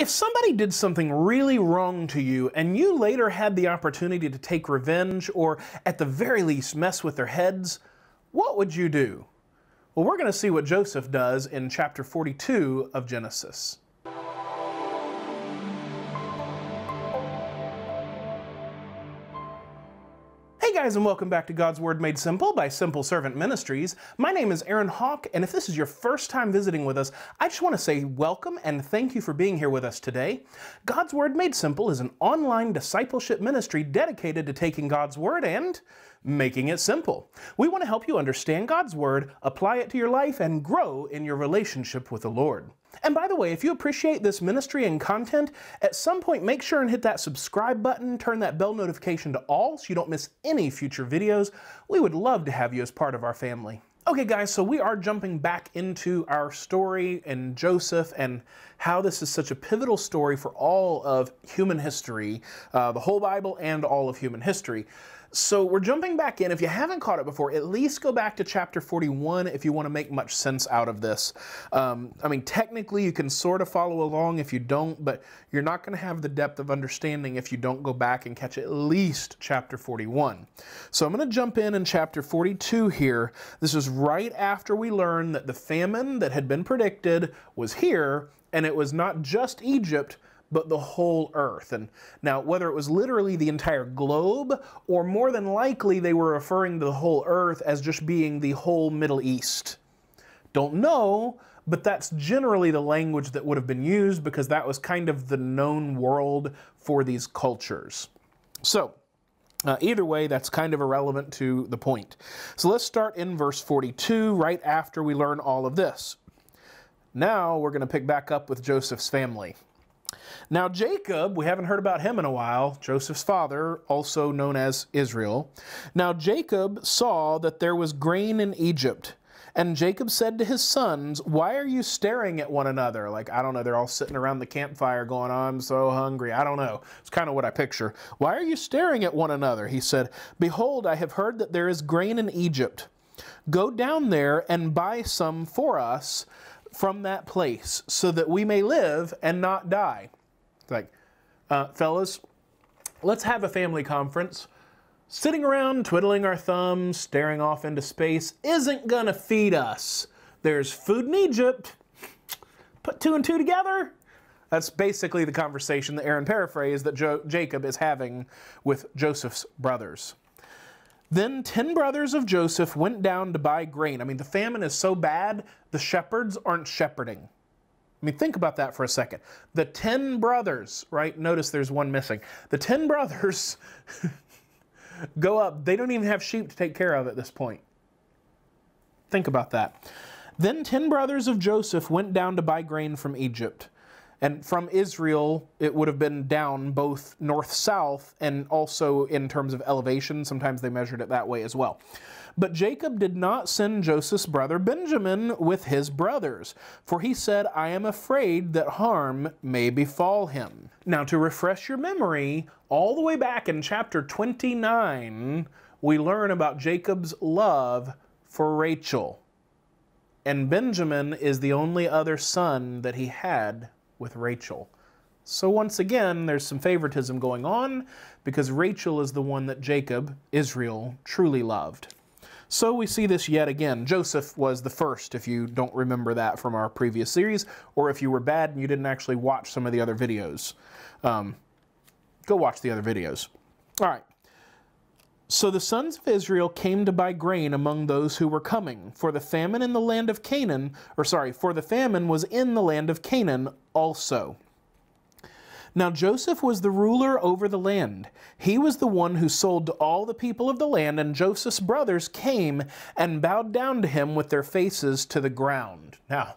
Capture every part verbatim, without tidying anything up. If somebody did something really wrong to you and you later had the opportunity to take revenge or at the very least mess with their heads, what would you do? Well, we're going to see what Joseph does in chapter forty-two of Genesis. Hey guys, and welcome back to God's Word Made Simple by Simple Servant Ministries. My name is Aaron Hawk, and if this is your first time visiting with us, I just want to say welcome and thank you for being here with us today. God's Word Made Simple is an online discipleship ministry dedicated to taking God's Word and making it simple. We want to help you understand God's Word, apply it to your life, and grow in your relationship with the Lord. And by the way, if you appreciate this ministry and content, at some point make sure and hit that subscribe button, turn that bell notification to all so you don't miss any future videos. We would love to have you as part of our family. Okay guys, so we are jumping back into our story and Joseph and how this is such a pivotal story for all of human history, uh, the whole Bible and all of human history. So we're jumping back in. If you haven't caught it before, at least go back to chapter forty-one if you want to make much sense out of this. Um, I mean, technically you can sort of follow along if you don't, but you're not going to have the depth of understanding if you don't go back and catch at least chapter forty-one. So I'm going to jump in in chapter forty-two here. This is right after we learn that the famine that had been predicted was here, and it was not just Egypt, but the whole earth. And now, whether it was literally the entire globe, or more than likely they were referring to the whole earth as just being the whole Middle East. Don't know, but that's generally the language that would have been used because that was kind of the known world for these cultures. So, Uh, either way, that's kind of irrelevant to the point. So let's start in verse forty-two, right after we learn all of this. Now we're going to pick back up with Joseph's family. Now Jacob, we haven't heard about him in a while, Joseph's father, also known as Israel. Now Jacob saw that there was grain in Egypt. And Jacob said to his sons, "Why are you staring at one another?" Like, I don't know, they're all sitting around the campfire going, "I'm so hungry." I don't know. It's kind of what I picture. "Why are you staring at one another?" He said, "Behold, I have heard that there is grain in Egypt. Go down there and buy some for us from that place so that we may live and not die." Like, uh, fellas, let's have a family conference. Sitting around, twiddling our thumbs, staring off into space isn't gonna feed us. There's food in Egypt. Put two and two together. That's basically the conversation, the Aaron paraphrase, that Jo- Jacob is having with Joseph's brothers. Then ten brothers of Joseph went down to buy grain. I mean, the famine is so bad, the shepherds aren't shepherding. I mean, think about that for a second. The ten brothers, right? Notice there's one missing. The ten brothers... go up. They don't even have sheep to take care of at this point. Think about that. Then ten brothers of Joseph went down to buy grain from Egypt. And from Israel, it would have been down both north-south and also in terms of elevation. Sometimes they measured it that way as well. But Jacob did not send Joseph's brother Benjamin with his brothers, for he said, "I am afraid that harm may befall him." Now, to refresh your memory, all the way back in chapter twenty-nine, we learn about Jacob's love for Rachel. And Benjamin is the only other son that he had with Rachel. So once again, there's some favoritism going on because Rachel is the one that Jacob, Israel, truly loved. So we see this yet again. Joseph was the first, if you don't remember that from our previous series, or if you were bad and you didn't actually watch some of the other videos. Um, go watch the other videos. All right. So the sons of Israel came to buy grain among those who were coming, for the famine in the land of Canaan, or sorry, for the famine was in the land of Canaan also. Now Joseph was the ruler over the land. He was the one who sold to all the people of the land, and Joseph's brothers came and bowed down to him with their faces to the ground. Now,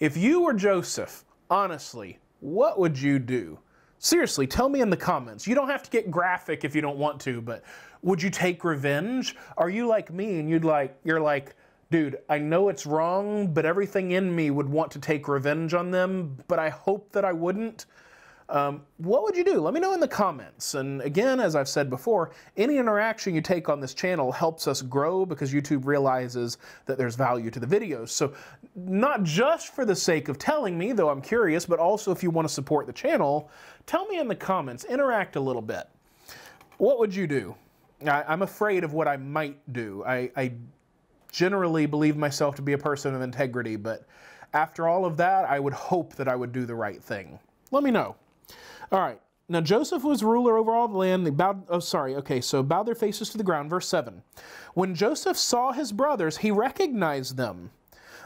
if you were Joseph, honestly, what would you do? Seriously, tell me in the comments. You don't have to get graphic if you don't want to, but would you take revenge? Are you like me and you'd like, you're like, "Dude, I know it's wrong, but everything in me would want to take revenge on them, but I hope that I wouldn't." Um, what would you do? Let me know in the comments. And again, as I've said before, any interaction you take on this channel helps us grow because YouTube realizes that there's value to the videos. So not just for the sake of telling me, though I'm curious, but also if you want to support the channel, tell me in the comments, interact a little bit. What would you do? I, I'm afraid of what I might do. I, I generally believe myself to be a person of integrity, but after all of that, I would hope that I would do the right thing. Let me know. All right, now Joseph was ruler over all the land. They bowed, oh, sorry, okay, so bowed their faces to the ground, verse seven. When Joseph saw his brothers, he recognized them,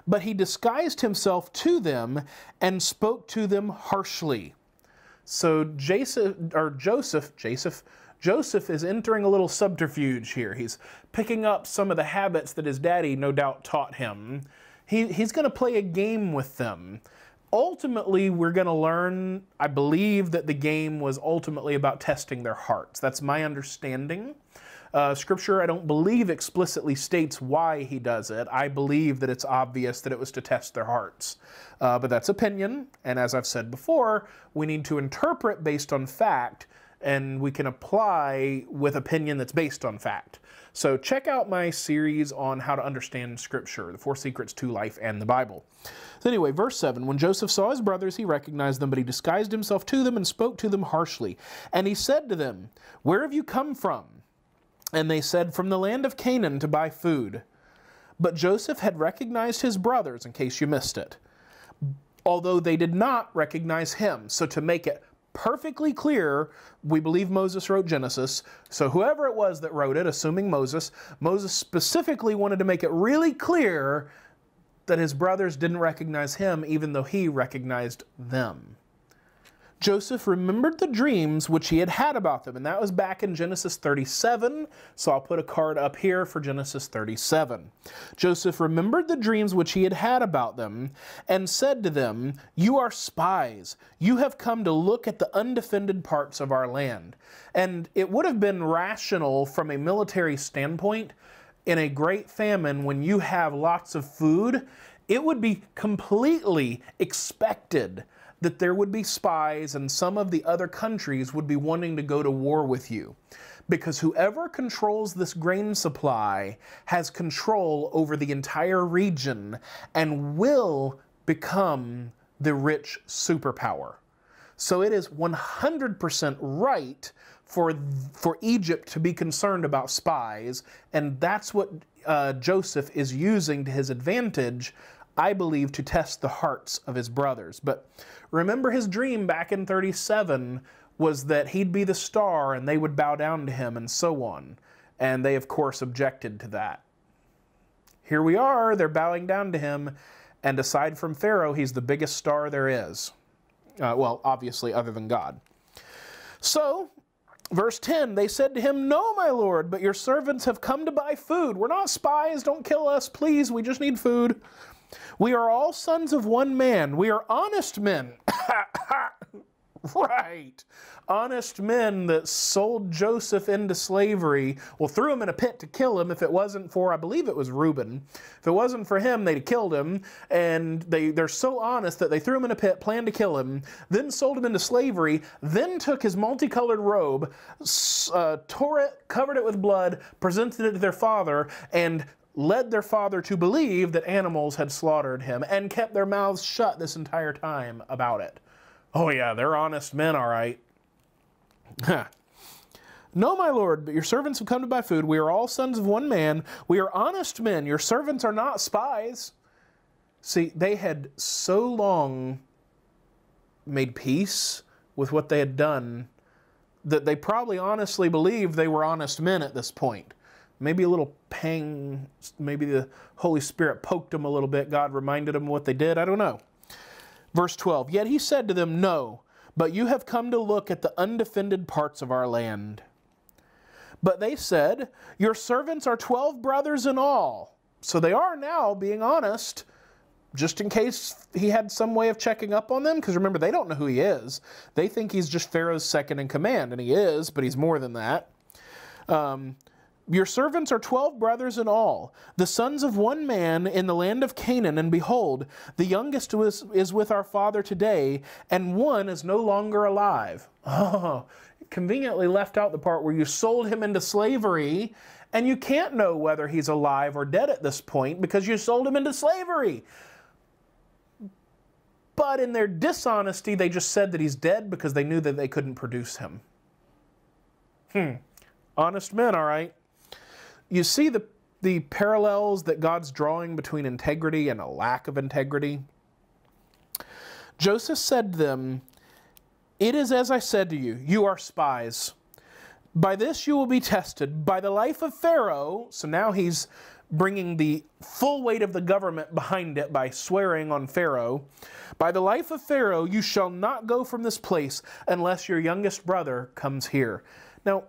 but he disguised himself to them and spoke to them harshly. So Joseph, or Joseph, Joseph, Joseph is entering a little subterfuge here. He's picking up some of the habits that his daddy no doubt taught him. He, he's going to play a game with them. Ultimately, we're going to learn, I believe, that the game was ultimately about testing their hearts. That's my understanding. Uh, scripture, I don't believe, explicitly states why he does it. I believe that it's obvious that it was to test their hearts. Uh, but that's opinion, and as I've said before, we need to interpret based on fact, and we can apply with opinion that's based on fact. So check out my series on how to understand Scripture, the four secrets to life and the Bible. So anyway, verse seven, when Joseph saw his brothers, he recognized them, but he disguised himself to them and spoke to them harshly. And he said to them, "Where have you come from?" And they said, "From the land of Canaan to buy food." But Joseph had recognized his brothers, in case you missed it, although they did not recognize him. So to make it perfectly clear, we believe Moses wrote Genesis, so whoever it was that wrote it, assuming Moses, Moses specifically wanted to make it really clear that his brothers didn't recognize him, even though he recognized them. Joseph remembered the dreams which he had had about them, and that was back in Genesis thirty-seven, so I'll put a card up here for Genesis thirty-seven. Joseph remembered the dreams which he had had about them, and said to them, "You are spies. You have come to look at the undefended parts of our land." And it would have been rational from a military standpoint, in a great famine, when you have lots of food, it would be completely expected that there would be spies and some of the other countries would be wanting to go to war with you. Because whoever controls this grain supply has control over the entire region and will become the rich superpower. So it is one hundred percent right for, for Egypt to be concerned about spies, and that's what uh, Joseph is using to his advantage, I believe, to test the hearts of his brothers. But remember, his dream back in thirty-seven was that he'd be the star and they would bow down to him and so on. And they, of course, objected to that. Here we are, they're bowing down to him, and aside from Pharaoh, he's the biggest star there is. Uh, well, obviously, other than God. So, verse ten, they said to him, "No, my lord, but your servants have come to buy food. We're not spies, don't kill us, please, we just need food. We are all sons of one man. We are honest men." Right. Honest men that sold Joseph into slavery, well, threw him in a pit to kill him. If it wasn't for, I believe it was Reuben, if it wasn't for him, they'd have killed him. And they, they're so honest that they threw him in a pit, planned to kill him, then sold him into slavery, then took his multicolored robe, uh, tore it, covered it with blood, presented it to their father, and led their father to believe that animals had slaughtered him, and kept their mouths shut this entire time about it. Oh yeah, they're honest men, all right. "No, my lord, but your servants have come to buy food. We are all sons of one man. We are honest men. Your servants are not spies." See, they had so long made peace with what they had done that they probably honestly believed they were honest men at this point. Maybe a little pang, maybe the Holy Spirit poked them a little bit. God reminded them what they did. I don't know. Verse twelve, "Yet he said to them, 'No, but you have come to look at the undefended parts of our land.' But they said, 'Your servants are twelve brothers in all.'" So they are now being honest, just in case he had some way of checking up on them. Because remember, they don't know who he is. They think he's just Pharaoh's second in command, and he is, but he's more than that. Um... Your servants are twelve brothers in all, the sons of one man in the land of Canaan, and behold, the youngest was, is with our father today, and one is no longer alive. Oh, conveniently left out the part where you sold him into slavery, and you can't know whether he's alive or dead at this point because you sold him into slavery. But in their dishonesty, they just said that he's dead because they knew that they couldn't produce him. Hmm. Honest men, all right. You see the, the parallels that God's drawing between integrity and a lack of integrity? Joseph said to them, "It is as I said to you, you are spies. By this you will be tested. By the life of Pharaoh," so now he's bringing the full weight of the government behind it by swearing on Pharaoh, "by the life of Pharaoh, you shall not go from this place unless your youngest brother comes here." Now,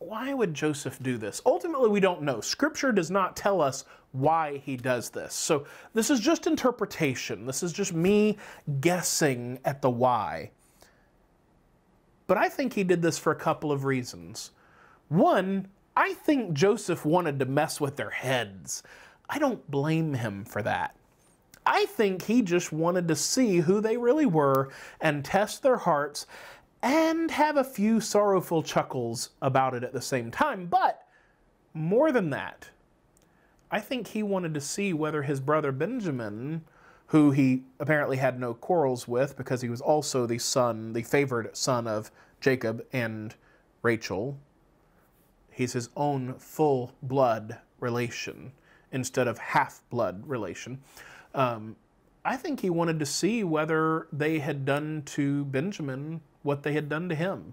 why would Joseph do this? Ultimately, we don't know. Scripture does not tell us why he does this. So this is just interpretation. This is just me guessing at the why. But I think he did this for a couple of reasons. One, I think Joseph wanted to mess with their heads. I don't blame him for that. I think he just wanted to see who they really were and test their hearts, and have a few sorrowful chuckles about it at the same time. But more than that, I think he wanted to see whether his brother Benjamin, who he apparently had no quarrels with because he was also the son, the favored son of Jacob and Rachel, he's his own full-blood relation instead of half-blood relation, um, I think he wanted to see whether they had done to Benjamin what they had done to him.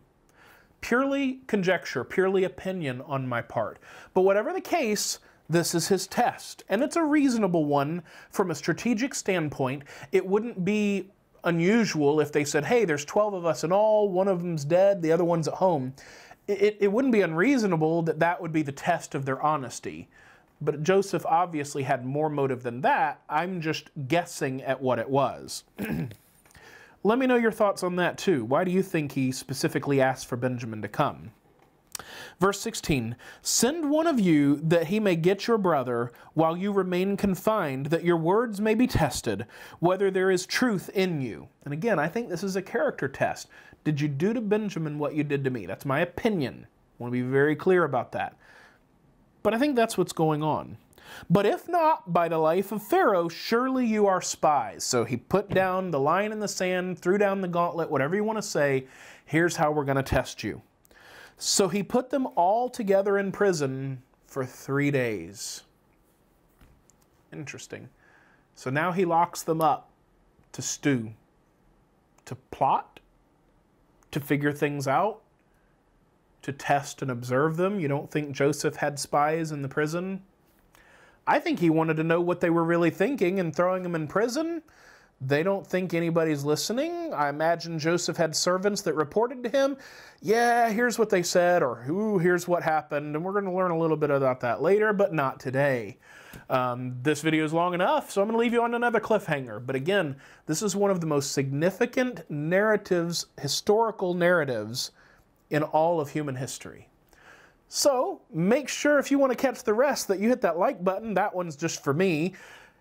Purely conjecture, purely opinion on my part. But whatever the case, this is his test. And it's a reasonable one from a strategic standpoint. It wouldn't be unusual if they said, hey, there's twelve of us in all, one of them's dead, the other one's at home. It, it wouldn't be unreasonable that that would be the test of their honesty. But Joseph obviously had more motive than that. I'm just guessing at what it was. Let me know your thoughts on that too. Why do you think he specifically asked for Benjamin to come? Verse sixteen, "Send one of you that he may get your brother while you remain confined, that your words may be tested, whether there is truth in you." And again, I think this is a character test. Did you do to Benjamin what you did to me? That's my opinion. I want to be very clear about that. But I think that's what's going on. "But if not, by the life of Pharaoh, surely you are spies." So he put down the line in the sand, threw down the gauntlet, whatever you want to say, here's how we're going to test you. So he put them all together in prison for three days. Interesting. So now he locks them up to stew, to plot, to figure things out, to test and observe them. You don't think Joseph had spies in the prison? I think he wanted to know what they were really thinking and throwing them in prison. They don't think anybody's listening. I imagine Joseph had servants that reported to him, yeah, here's what they said, or ooh, here's what happened, and we're going to learn a little bit about that later, but not today. Um, this video is long enough, so I'm going to leave you on another cliffhanger. But again, this is one of the most significant narratives, historical narratives, in all of human history. So make sure if you want to catch the rest that you hit that like button. That one's just for me.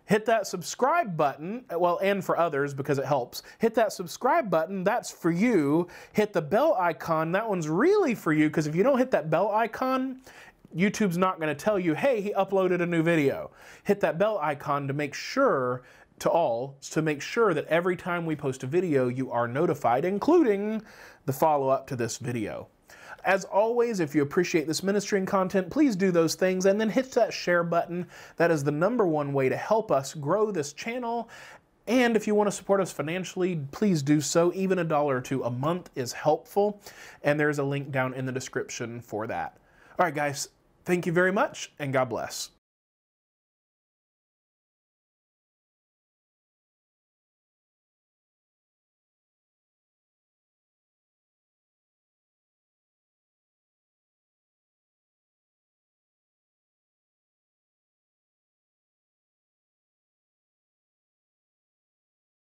Hit that subscribe button, well, and for others because it helps. Hit that subscribe button, that's for you. Hit the bell icon, that one's really for you because if you don't hit that bell icon, YouTube's not going to tell you, hey, he uploaded a new video. Hit that bell icon to make sure, to all, to make sure that every time we post a video, you are notified, including the follow-up to this video. As always, if you appreciate this ministry and content, please do those things and then hit that share button. That is the number one way to help us grow this channel. And if you want to support us financially, please do so. Even a dollar or two a month is helpful. And there's a link down in the description for that. All right, guys, thank you very much and God bless.